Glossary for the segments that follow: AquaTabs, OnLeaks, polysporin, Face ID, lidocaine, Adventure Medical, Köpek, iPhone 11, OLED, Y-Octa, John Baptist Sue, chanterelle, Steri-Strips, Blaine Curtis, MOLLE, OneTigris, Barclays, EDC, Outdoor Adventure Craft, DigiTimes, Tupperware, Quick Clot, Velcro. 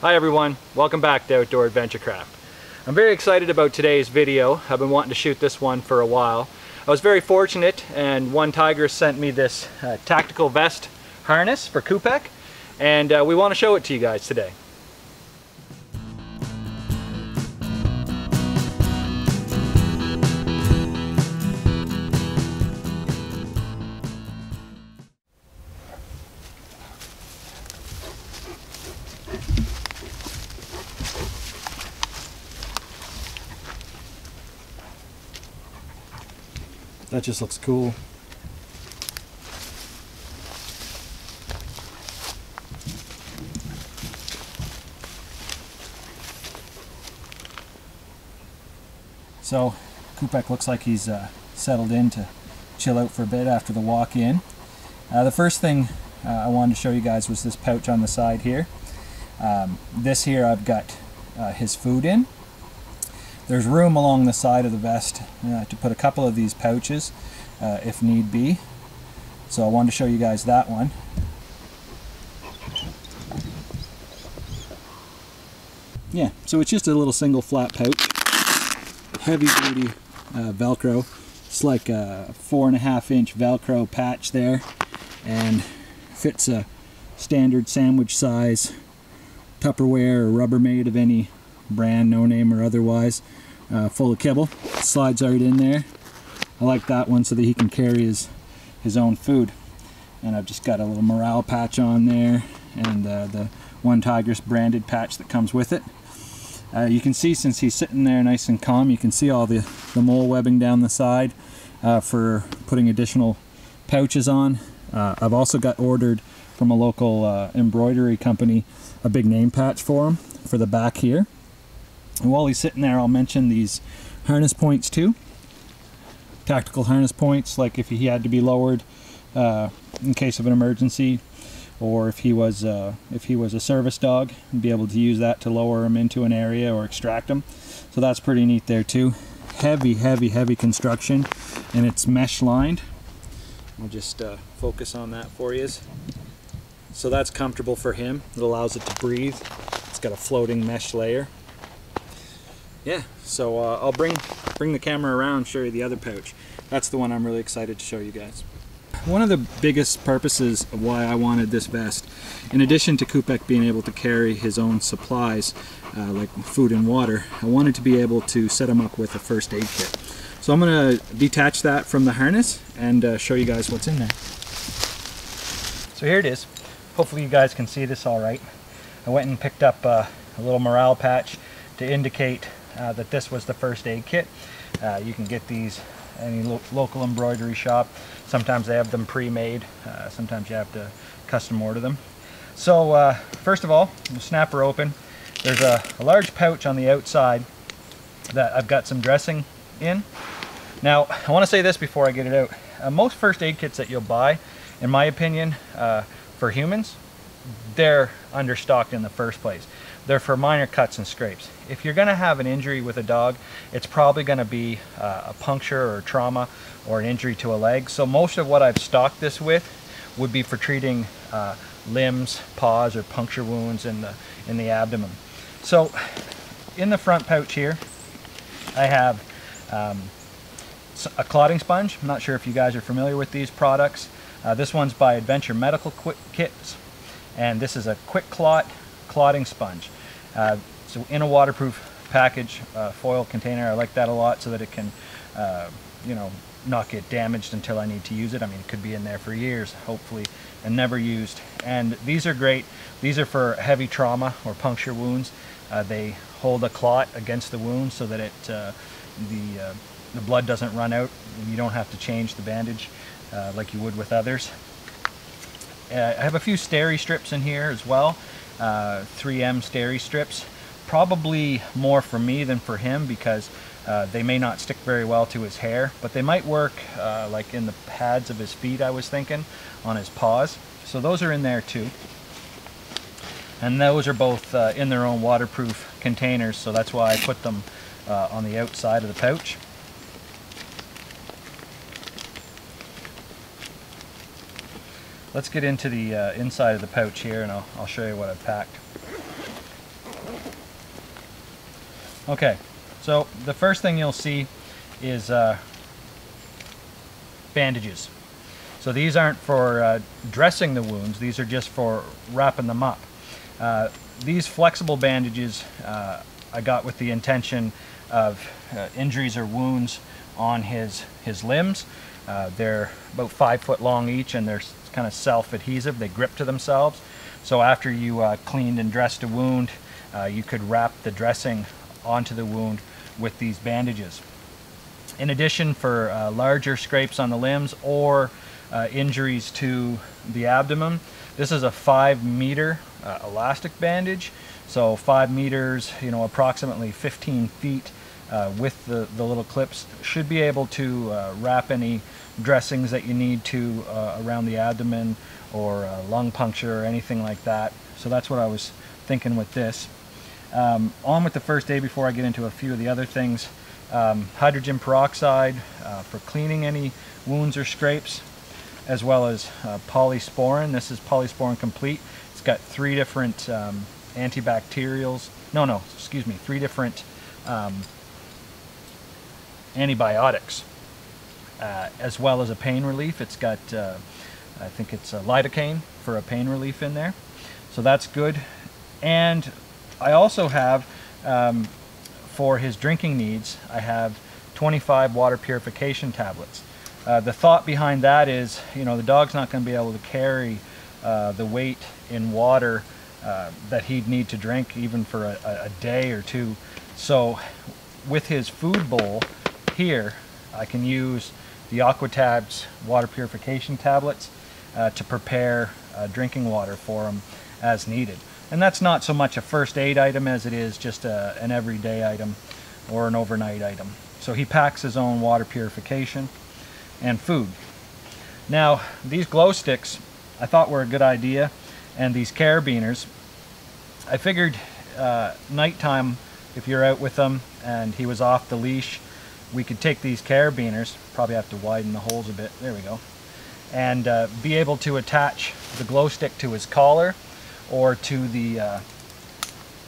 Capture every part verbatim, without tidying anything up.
Hi everyone, welcome back to Outdoor Adventure Craft. I'm very excited about today's video. I've been wanting to shoot this one for a while. I was very fortunate and OneTigris sent me this uh, tactical vest harness for Köpek, and uh, we want to show it to you guys today. That just looks cool. So Köpek looks like he's uh, settled in to chill out for a bit after the walk in. Uh, the first thing uh, I wanted to show you guys was this pouch on the side here. Um, this here I've got uh, his food in. There's room along the side of the vest uh, to put a couple of these pouches uh, if need be. So I wanted to show you guys that one. Yeah, so it's just a little single flat pouch. Heavy duty uh, Velcro. It's like a four and a half inch Velcro patch there, and fits a standard sandwich size Tupperware or Rubbermaid of any brand, no name or otherwise, uh, full of kibble. Slides right in there. I like that one so that he can carry his his own food. And I've just got a little morale patch on there, and uh, the OneTigris branded patch that comes with it. Uh, you can see, since he's sitting there nice and calm, you can see all the the mole webbing down the side uh, for putting additional pouches on. Uh, I've also got ordered from a local uh, embroidery company a big name patch for him for the back here. And while he's sitting there, I'll mention these harness points too. Tactical harness points, like if he had to be lowered uh, in case of an emergency, or if he was uh, if he was a service dog, and be able to use that to lower him into an area or extract him. So that's pretty neat there too. Heavy, heavy, heavy construction, and it's mesh lined. We'll just uh, focus on that for you. So that's comfortable for him. It allows it to breathe. It's got a floating mesh layer. Yeah, so uh, I'll bring bring the camera around, show you the other pouch. That's the one I'm really excited to show you guys. One of the biggest purposes of why I wanted this vest, in addition to Köpek being able to carry his own supplies, uh, like food and water, I wanted to be able to set him up with a first aid kit. So I'm gonna detach that from the harness and uh, show you guys what's in there. So here it is. Hopefully you guys can see this all right. I went and picked up uh, a little morale patch to indicate Uh, that this was the first aid kit. Uh, you can get these any lo local embroidery shop. Sometimes they have them pre-made, uh, sometimes you have to custom order them. So uh, first of all, we'll snap her open. There's a, a large pouch on the outside that I've got some dressing in. Now I want to say this before I get it out. Uh, most first aid kits that you'll buy, in my opinion, uh, for humans, they're understocked in the first place. They're for minor cuts and scrapes. If you're gonna have an injury with a dog, it's probably gonna be uh, a puncture or a trauma or an injury to a leg. So most of what I've stocked this with would be for treating uh, limbs, paws, or puncture wounds in the, in the abdomen. So in the front pouch here, I have um, a clotting sponge. I'm not sure if you guys are familiar with these products. Uh, this one's by Adventure Medical Quick Kits, and this is a Quick Clot clotting sponge. Uh, so in a waterproof package, uh, foil container. I like that a lot so that it can, uh, you know, not get damaged until I need to use it. I mean, it could be in there for years, hopefully, and never used. And these are great. These are for heavy trauma or puncture wounds. Uh, they hold a clot against the wound so that it, uh, the, uh, the blood doesn't run out. You don't have to change the bandage uh, like you would with others. Uh, I have a few Steri-Strips in here as well. Uh, three M Steri-Strips, probably more for me than for him, because uh, they may not stick very well to his hair, but they might work uh, like in the pads of his feet, I was thinking, on his paws. So those are in there too, and those are both uh, in their own waterproof containers, so that's why I put them uh, on the outside of the pouch. Let's get into the uh, inside of the pouch here, and I'll, I'll show you what I've packed. Okay, so the first thing you'll see is uh, bandages. So these aren't for uh, dressing the wounds, these are just for wrapping them up. Uh, these flexible bandages uh, I got with the intention of uh, injuries or wounds on his, his limbs. Uh, they're about five foot long each and they're kind of self-adhesive, they grip to themselves. So after you uh, cleaned and dressed a wound, uh, you could wrap the dressing onto the wound with these bandages. In addition, for uh, larger scrapes on the limbs or uh, injuries to the abdomen, this is a five meter uh, elastic bandage. So five meters, you know, approximately fifteen feet uh, with the, the little clips should be able to uh, wrap any dressings that you need to uh, around the abdomen or a lung puncture or anything like that. So that's what I was thinking with this. Um, on with the first day before I get into a few of the other things. Um, hydrogen peroxide uh, for cleaning any wounds or scrapes, as well as uh, polysporin. This is polysporin complete. It's got three different um, antibacterials. No, no, excuse me, three different um, antibiotics, uh, as well as a pain relief. It's got, uh, I think it's a lidocaine for a pain relief in there. So that's good. And I also have, um, for his drinking needs, I have twenty-five water purification tablets. Uh, the thought behind that is, you know, the dog's not going to be able to carry uh, the weight in water uh, that he'd need to drink even for a, a day or two. So with his food bowl here, I can use the AquaTabs water purification tablets uh, to prepare uh, drinking water for them as needed. And that's not so much a first aid item as it is just a, an everyday item or an overnight item. So he packs his own water purification and food. Now, these glow sticks I thought were a good idea, and these carabiners. I figured uh, nighttime, if you're out with him and he was off the leash, we could take these carabiners, probably have to widen the holes a bit, there we go, and uh, be able to attach the glow stick to his collar or to the, uh,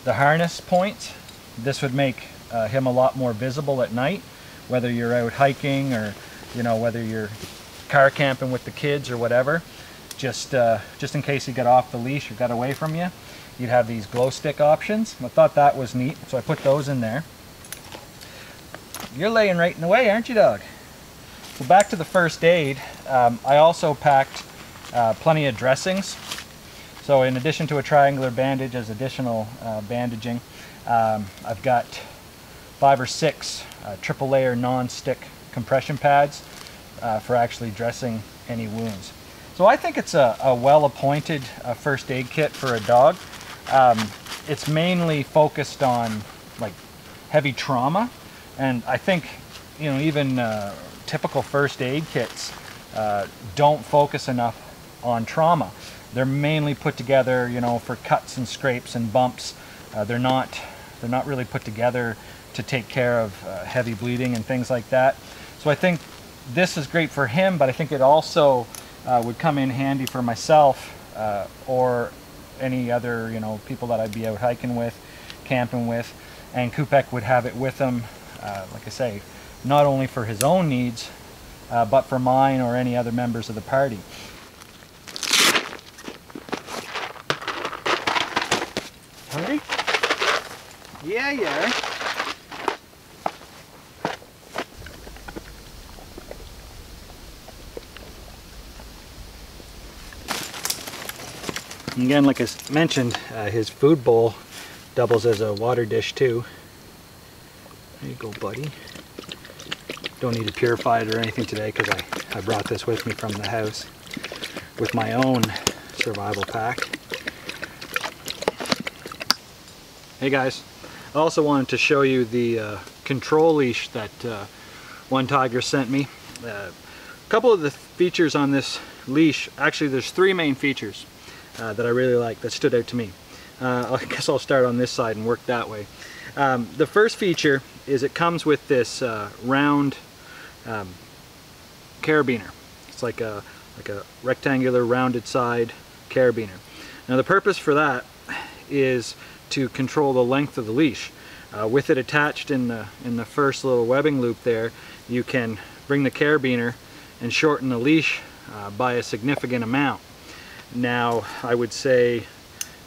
the harness points. This would make uh, him a lot more visible at night, whether you're out hiking or, you know, whether you're car camping with the kids or whatever. Just, uh, just in case he got off the leash or got away from you, you'd have these glow stick options. I thought that was neat, so I put those in there. You're laying right in the way, aren't you, dog? So back to the first aid, um, I also packed uh, plenty of dressings. So in addition to a triangular bandage as additional uh, bandaging, um, I've got five or six uh, triple layer non-stick compression pads uh, for actually dressing any wounds. So I think it's a, a well-appointed uh, first aid kit for a dog. Um, it's mainly focused on like heavy trauma. And I think, you know, even uh, typical first aid kits uh, don't focus enough on trauma. They're mainly put together, you know, for cuts and scrapes and bumps. Uh, they're not, they're not really put together to take care of uh, heavy bleeding and things like that. So I think this is great for him, but I think it also uh, would come in handy for myself uh, or any other, you know, people that I'd be out hiking with, camping with, and Köpek would have it with him. Uh, like I say, not only for his own needs, uh, but for mine or any other members of the party. Hungry? Yeah, yeah. And again, like I mentioned, uh, his food bowl doubles as a water dish too. There you go, buddy. Don't need to purify it or anything today because I, I brought this with me from the house with my own survival pack. Hey guys, I also wanted to show you the uh, control leash that uh, OneTigris sent me. Uh, a couple of the features on this leash, actually there's three main features uh, that I really like, that stood out to me. Uh, I guess I'll start on this side and work that way. Um, the first feature is it comes with this uh, round um, carabiner. It's like a, like a rectangular rounded side carabiner. Now the purpose for that is to control the length of the leash. Uh, with it attached in the in the first little webbing loop there, you can bring the carabiner and shorten the leash uh, by a significant amount. Now I would say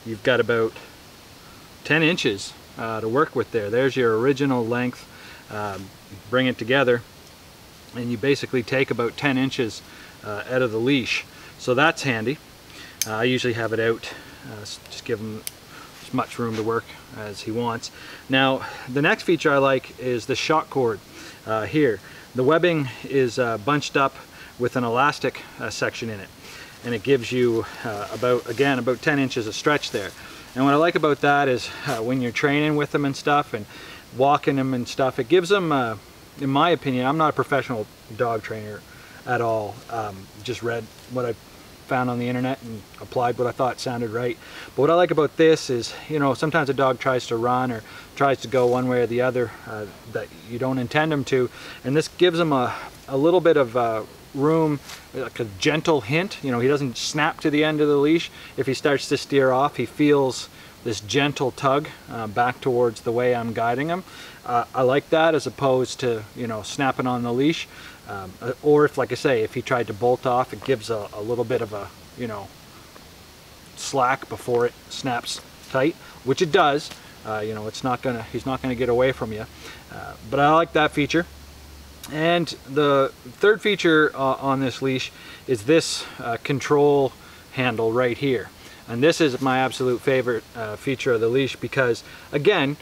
you've got about ten inches uh, to work with there. There's your original length. Uh, bring it together and you basically take about ten inches uh, out of the leash. So that's handy. Uh, I usually have it out, uh, just give them as much room to work as he wants. Now the next feature I like is the shock cord uh, here. The webbing is uh, bunched up with an elastic uh, section in it, and it gives you uh, about, again, about ten inches of stretch there. And what I like about that is uh, when you're training with them and stuff and walking them and stuff, it gives them, uh, in my opinion, I'm not a professional dog trainer at all, um, just read what I found on the internet and applied what I thought sounded right. But what I like about this is, you know, sometimes a dog tries to run or tries to go one way or the other uh, that you don't intend them to, and this gives them a, a little bit of uh, room, like a gentle hint. You know, he doesn't snap to the end of the leash. If he starts to steer off, he feels this gentle tug uh, back towards the way I'm guiding him. Uh, I like that as opposed to, you know, snapping on the leash. Um, or if, like I say, if he tried to bolt off, it gives a, a little bit of a, you know, slack before it snaps tight, which it does. Uh, you know, it's not gonna, he's not gonna get away from you. Uh, but I like that feature. And the third feature uh, on this leash is this uh, control handle right here. And this is my absolute favorite uh, feature of the leash because, again,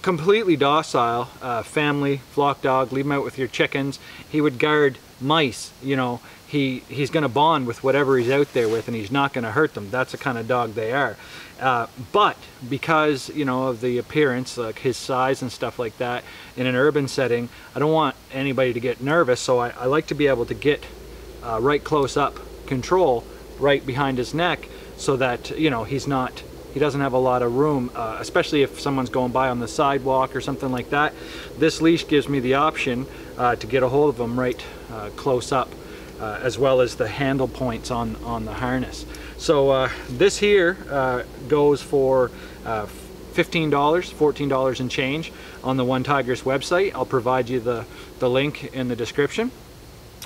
completely docile, uh, family, flock dog, leave him out with your chickens. He would guard mice, you know. He, he's gonna bond with whatever he's out there with and he's not gonna hurt them. That's the kind of dog they are. Uh, but because, you know, of the appearance, like his size and stuff like that, in an urban setting, I don't want anybody to get nervous, so I, I like to be able to get uh, right close up control right behind his neck, so that, you know, he's not, he doesn't have a lot of room, uh, especially if someone's going by on the sidewalk or something like that. This leash gives me the option uh, to get a hold of them right uh, close up, uh, as well as the handle points on, on the harness. So uh, this here uh, goes for uh, fifteen dollars, fourteen dollars and change on the OneTigris website. I'll provide you the, the link in the description.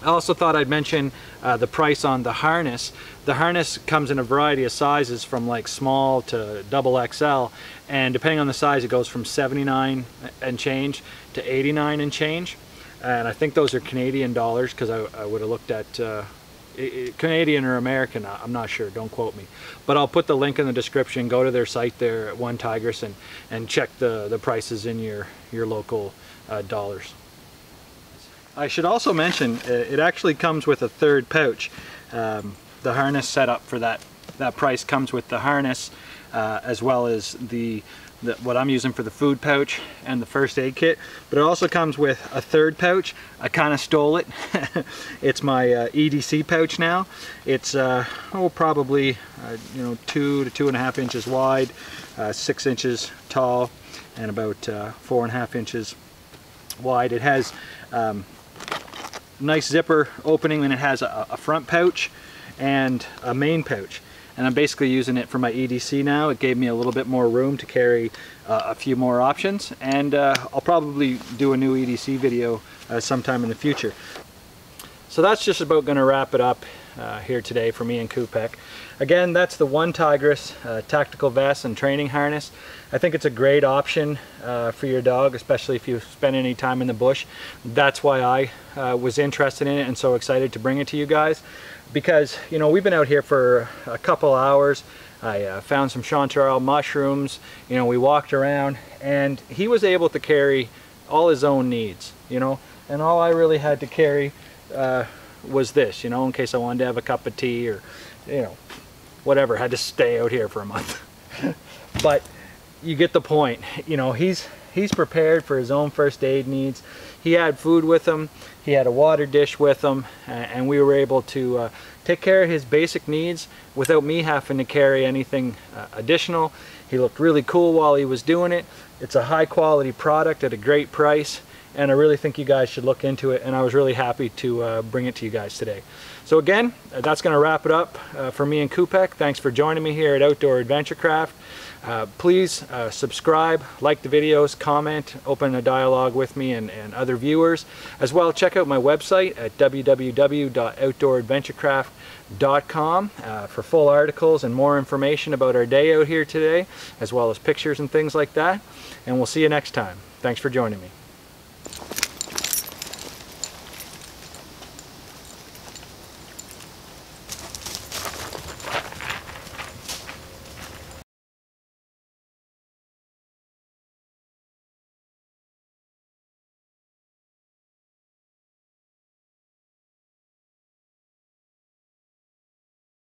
I also thought I'd mention uh, the price on the harness. The harness comes in a variety of sizes from like small to double X L, and depending on the size it goes from seventy-nine and change to eighty-nine and change, and I think those are Canadian dollars because I, I would have looked at uh, Canadian or American, I'm not sure, don't quote me. But I'll put the link in the description, go to their site there at OneTigris and, and check the, the prices in your, your local uh, dollars. I should also mention, it actually comes with a third pouch. Um, the harness setup for that, that price comes with the harness, uh, as well as the, the what I'm using for the food pouch and the first aid kit. But it also comes with a third pouch. I kind of stole it. It's my uh, E D C pouch now. It's uh, oh, probably uh, you know, two to two and a half inches wide, uh, six inches tall, and about uh, four and a half inches wide. It has um, nice zipper opening, and it has a, a front pouch and a main pouch, and I'm basically using it for my E D C now. It gave me a little bit more room to carry uh, a few more options, and uh, I'll probably do a new E D C video uh, sometime in the future. So that's just about going to wrap it up uh, here today for me and Köpek. Again, that's the OneTigris uh, tactical vest and training harness. I think it's a great option uh, for your dog, especially if you spend any time in the bush. That's why I uh, was interested in it and so excited to bring it to you guys, because, you know, we've been out here for a couple hours. I uh, found some chanterelle mushrooms, you know, we walked around, and he was able to carry all his own needs, you know, and all I really had to carry uh, was this, you know, in case I wanted to have a cup of tea or, you know, whatever, had to stay out here for a month. But you get the point, you know, he's he's prepared for his own first aid needs. He had food with him, he had a water dish with him, and we were able to uh, take care of his basic needs without me having to carry anything uh, additional. He looked really cool while he was doing it. It's a high quality product at a great price, and I really think you guys should look into it, and I was really happy to uh, bring it to you guys today. So again, that's going to wrap it up uh, for me and Köpek. Thanks for joining me here at Outdoor Adventure Craft. Uh, please uh, subscribe, like the videos, comment, open a dialogue with me and, and other viewers. As well, check out my website at w w w dot outdoor adventure craft dot com uh, for full articles and more information about our day out here today, as well as pictures and things like that. And we'll see you next time. Thanks for joining me.